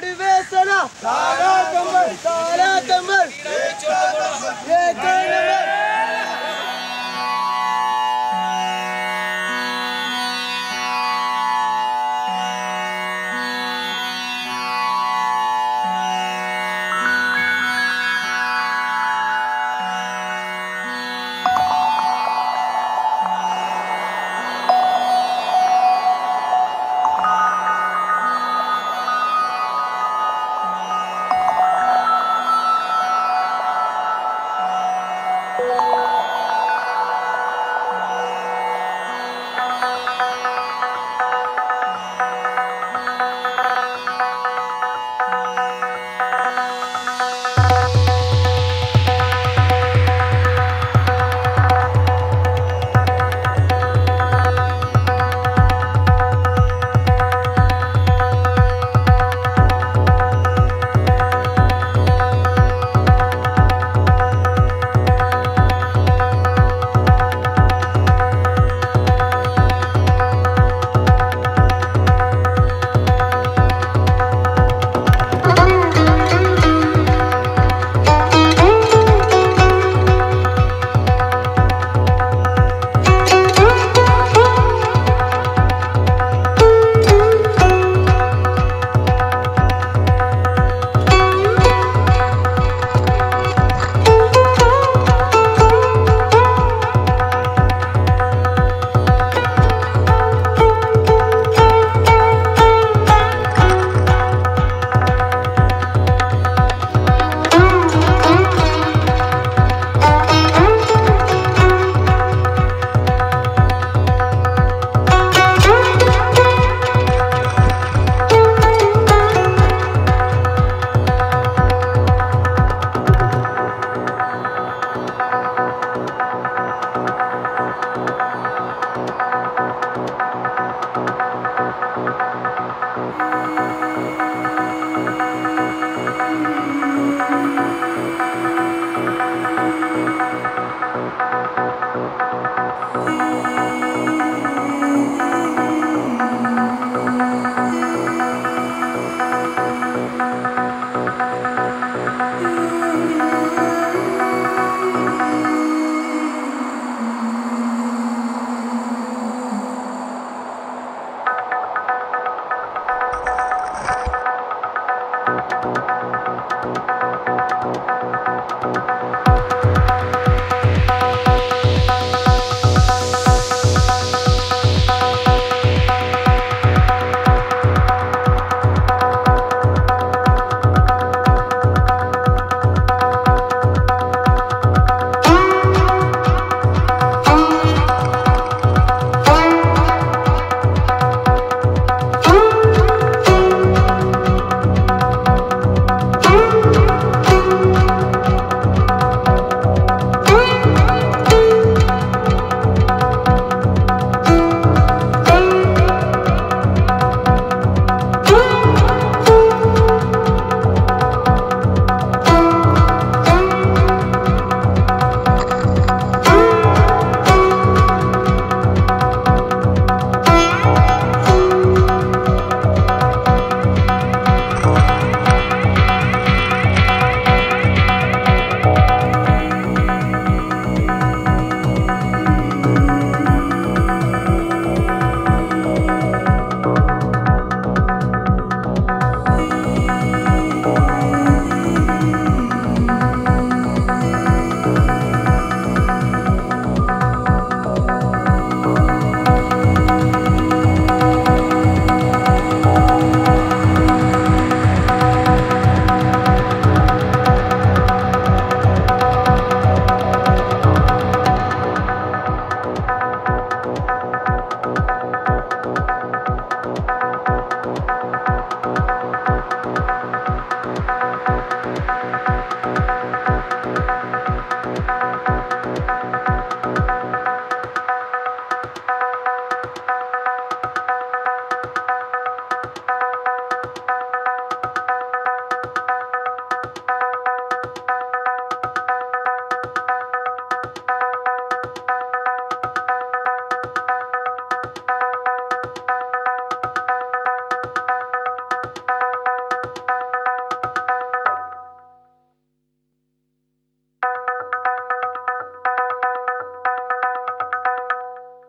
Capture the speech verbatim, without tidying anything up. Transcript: naaduve sala tara tambar tara tambar Thank you.